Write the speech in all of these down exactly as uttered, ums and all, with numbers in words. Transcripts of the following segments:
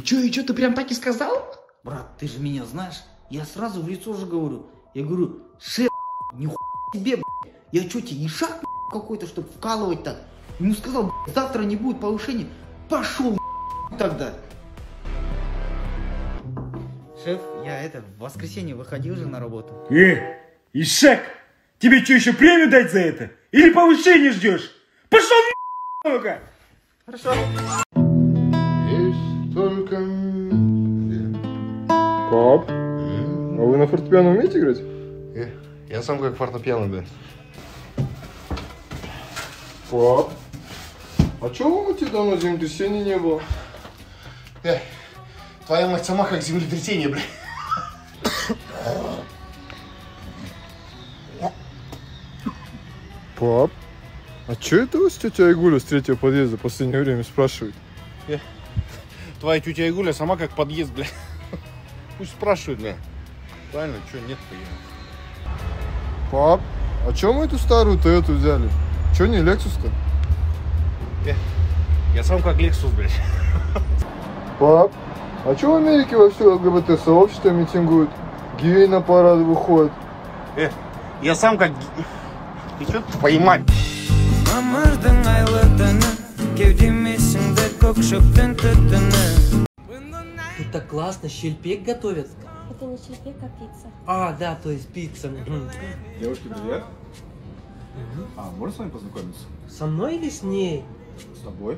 И чё, и чё, ты прям так и сказал? Брат, ты же меня знаешь. Я сразу в лицо же говорю. Я говорю, шеф, нихуя себе, блядь. Я чё тебе, ишак какой-то, чтобы вкалывать так? Ему сказал, блядь, завтра не будет повышения. Пошел тогда. Шеф, я это, в воскресенье выходил же на работу. Э, ишак, тебе чё, еще премию дать за это? Или повышение ждешь? Пошел ну-ка! Хорошо. Есть только... Пап, mm-hmm. А вы на фортепиано умеете играть? Я, я сам как фортепиано, да. Пап, а чего у тебя давно землетрясения не было? Э, твоя мать сама как землетрясение, блядь. Пап, а чё это вас тетя Игуля с третьего подъезда в последнее время спрашивает? Э, твоя тетя Игуля сама как подъезд, блядь. Пусть спрашивают, да. Правильно, что нет-то я. Пап, а чё мы эту старую Тойоту взяли? Чё не Лексус-то? Я, я сам как Лексус, блядь. Пап, а чё в Америке во все ЛГБТ-сообщество митингуют? Геи на парады выходят. Э, я сам как... Ты чё? Поймай. Тут так классно, щельпек готовят. Это не щельпек, а пицца. А, да, то есть пицца. Девушки, привет. Угу. А, можно с вами познакомиться? Со мной или с ней? С тобой.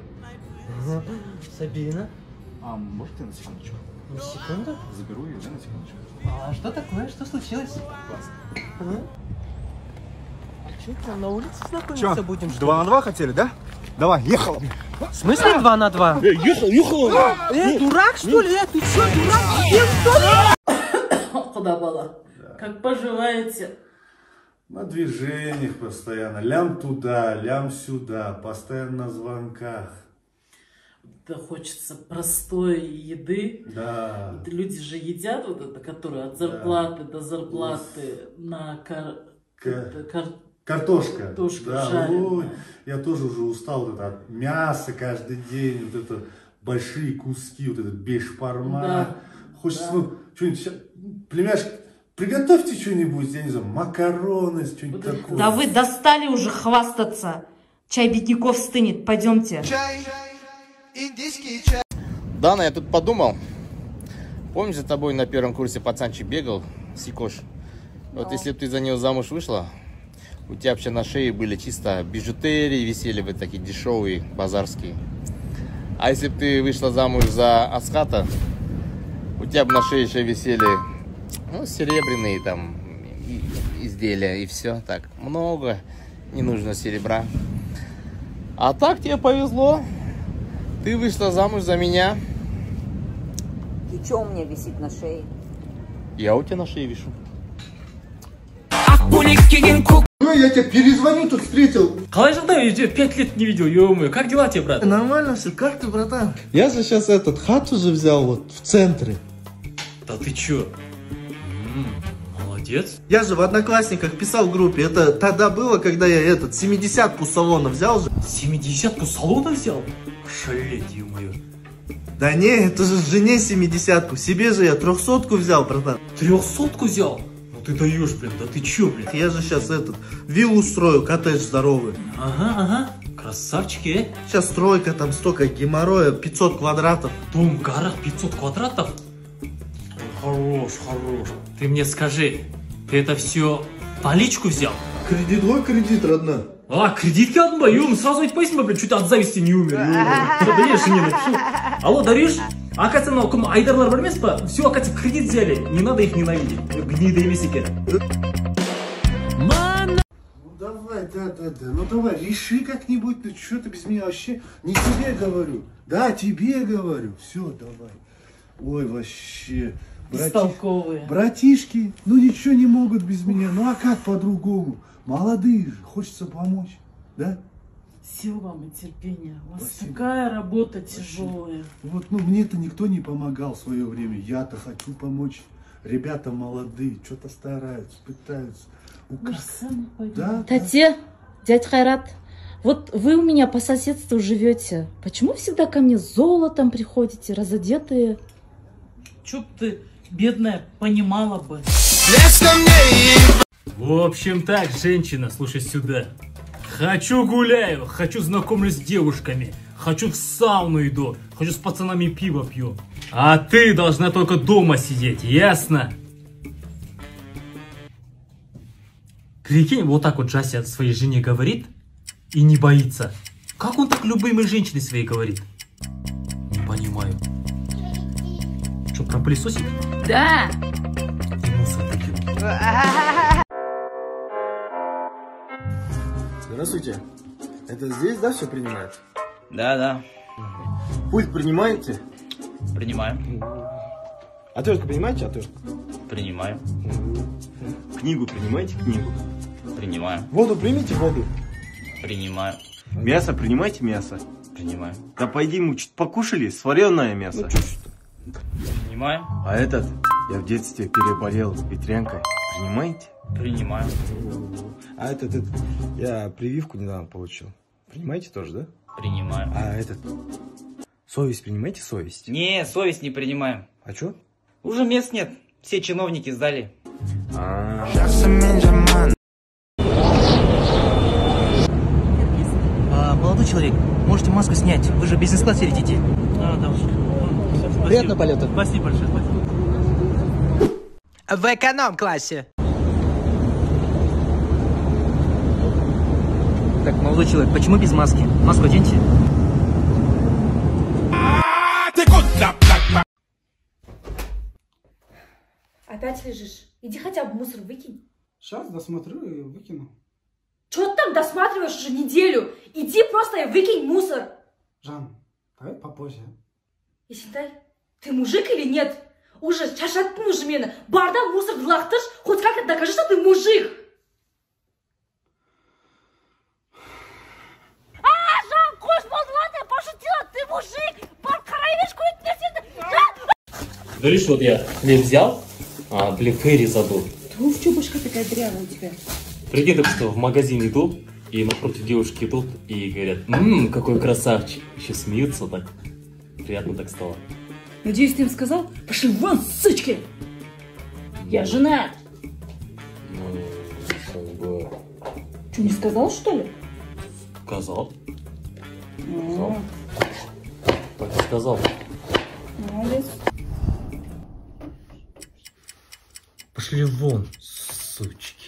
Угу. Сабина. А, может я на секундочку? На секунду? Заберу ее, да, на секундочку. А что такое? Что случилось? Классно. Угу. А что, прям на улице знакомиться чё? Будем? Что? Два на два хотели, да? Давай, ехала. В смысле два на два? Э, ехала, ехала. Э, дурак что ли? Э, ты что, дурак? Куда была? Как поживаете? На движениях постоянно. Лям туда, лям сюда. Постоянно на звонках. Да хочется простой еды. Да. Люди же едят вот это, которые от зарплаты до зарплаты на карту. Картошка. Картошка, да. Ой, я тоже уже устал вот это, от мяса каждый день, вот это большие куски, вот этот бешпарма. Да. Хочется, да. Ну, что-нибудь, племяшки, приготовьте что-нибудь, я не знаю, макароны, что-нибудь вот такое. Да вы достали уже хвастаться. Чай бедняков стынет, пойдемте. Чай, индийский чай. Дана, я тут подумал, помнишь, за тобой на первом курсе пацанчик бегал, Сикош? Вот да. Если бы ты за него замуж вышла, у тебя вообще на шее были чисто бижутерии, висели бы такие дешевые, базарские. А если бы ты вышла замуж за Асхата, у тебя бы на шее еще висели, ну, серебряные там изделия и все. Так, много ненужного серебра. А так тебе повезло. Ты вышла замуж за меня. И что у меня висит на шее? Я у тебя на шее вишу. Я тебя перезвоню, тут встретил. Халай, Жантай, я тебя пять лет не видел, ё-моё. Как дела тебе, брат? Нормально все, как ты, братан? Я же сейчас этот хату же взял вот в центре. Да ты чё? М-м, молодец. Я же в Одноклассниках писал в группе. Это тогда было, когда я этот семидесятку салона взял же. семидесятку салона взял? Шалеть, ё-моё. Да не, это же жене семидесятку. Себе же я трехсотку взял, братан. Трехсотку взял? Ты даешь, блин, да ты чё, блин? Я же сейчас этот виллу устрою, коттедж здоровый. Ага, ага, красавчики, э? Сейчас стройка, там столько геморроя, пятьсот квадратов. Дом в горах пятьсот квадратов? Хорош, хорош. Ты мне скажи, ты это все наличку взял? Кредит, ой, кредит, родная. А, кредитка одна, ё, сразу ведь поясни, блин, чуть от зависти не умер. Даришь, не напишу. Алло, даришь? Акация на кому айдарлар бармес по все акация в кредит взяли, не надо их ненавидеть, гниды месики. Ну давай, да, да, да, ну давай, реши как-нибудь, ну что ты без меня вообще, не тебе говорю, да, тебе говорю, все, давай. Ой, вообще, братиш... братишки, ну ничего не могут без меня, ну а как по-другому, молодые же, хочется помочь, да? Сил вам и терпения. У вас спасибо. Такая работа тяжелая. Вот, ну, мне-то никто не помогал в свое время. Я-то хочу помочь. Ребята молодые, что-то стараются, пытаются. У... Да, да. Тате, дядь Хайрат, Вот вы у меня по соседству живете. Почему всегда ко мне золотом приходите, разодетые? Чё ты, бедная, понимала бы. В общем так, женщина, слушай сюда. Хочу гуляю, хочу знакомлюсь с девушками, хочу в сауну иду, хочу с пацанами пиво пью. А ты должна только дома сидеть, ясно? Прикинь, вот так вот Джасси своей жене говорит и не боится. Как он так любимой женщине своей говорит? Не понимаю. Что, пропылесосить? Да! И мусор таким. Здравствуйте. Это здесь, да, все принимает? Да, да. Пульт принимаете? Принимаем. Отвертку принимаете? Отвертку. Принимаем. Книгу принимаете? Книгу. Принимаем. Воду примите? Воду. Принимаю. Мясо принимайте? Мясо. Принимаю. Да пойди, мы чуть покушали, сваренное мясо. Ну, чуть-чуть. Принимаем. А этот? Я в детстве переболел ветрянкой. Принимаете? Принимаю. А этот, этот, я прививку недавно получил. Принимаете тоже, да? Принимаю. А этот, совесть принимаете? Совесть? Не, совесть не принимаем. А что? Уже мест нет, все чиновники сдали. А -а -а. Молодой человек, можете маску снять, вы же бизнес-класс летите. А, да, все, приятного полета. Спасибо большое. В эконом-классе. Так, молодой человек, почему без маски? Маску оденьте. Опять лежишь? Иди хотя бы мусор выкинь. Сейчас досмотрю и выкину. Чё ты там досматриваешь уже неделю? Иди просто и выкинь мусор. Жан, давай попозже. Исентай, ты мужик или нет? Уже чашаттың мужмені. Барда мусор лақтыш, хоть как-то докажи, что ты мужик. А, Жан, кош болдылады, пошутила, ты мужик. Бар, караевеш көйтін десенді. Говоришь, вот я хлеб взял. А, блин, Ферри задул. Да уж чубушка такая дрянная у тебя. Прикинь, так что в магазин иду, и напротив девушки идут, и говорят, ммм, какой красавчик. Еще смеются так. Приятно так стало. Надеюсь, ты им сказал? Пошли вон, сучки! Я жена! Ну, что, не сказал, что ли? Сказал. Сказал. Так и сказал. Молодец. Пошли вон, сучки.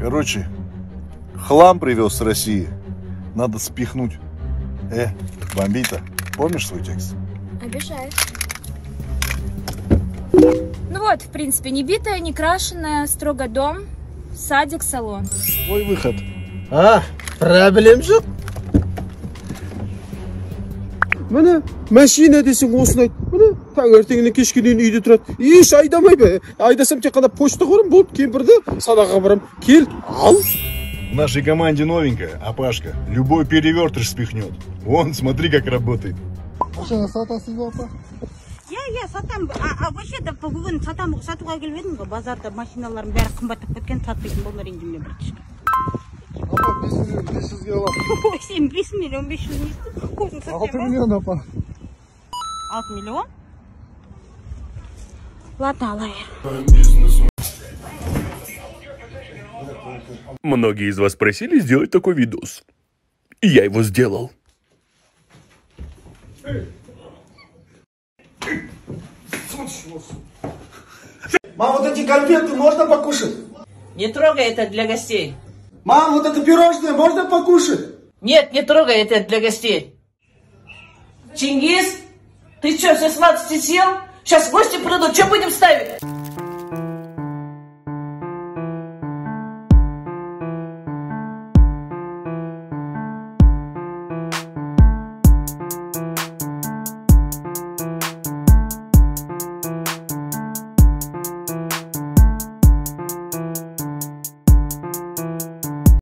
Короче, хлам привез с России. Надо спихнуть. Э, бомбита, помнишь свой текст? Обижаешь. Ну вот, в принципе, не битая, не крашеная, строго дом, садик, салон. Твой выход. А, проблем жоқ. Міне, машина десең осындай. Міне, таңертеңнен кешке дейін үйде тұрады. Еш айдамайды. Айдасам тек қана почта қорым, болып кемпірді садаға барам. Кел, ал. В нашей команде новенькая, Апашка. Любой перевертыш спихнет. Вон, смотри, как работает. Многие из вас просили сделать такой видос. И я его сделал. Мам, вот эти конфеты можно покушать? Не трогай, это для гостей. Мам, вот это пирожное можно покушать? Нет, не трогай, это для гостей. Чингис, ты что, все сладости съел? Сейчас гости придут, что будем ставить?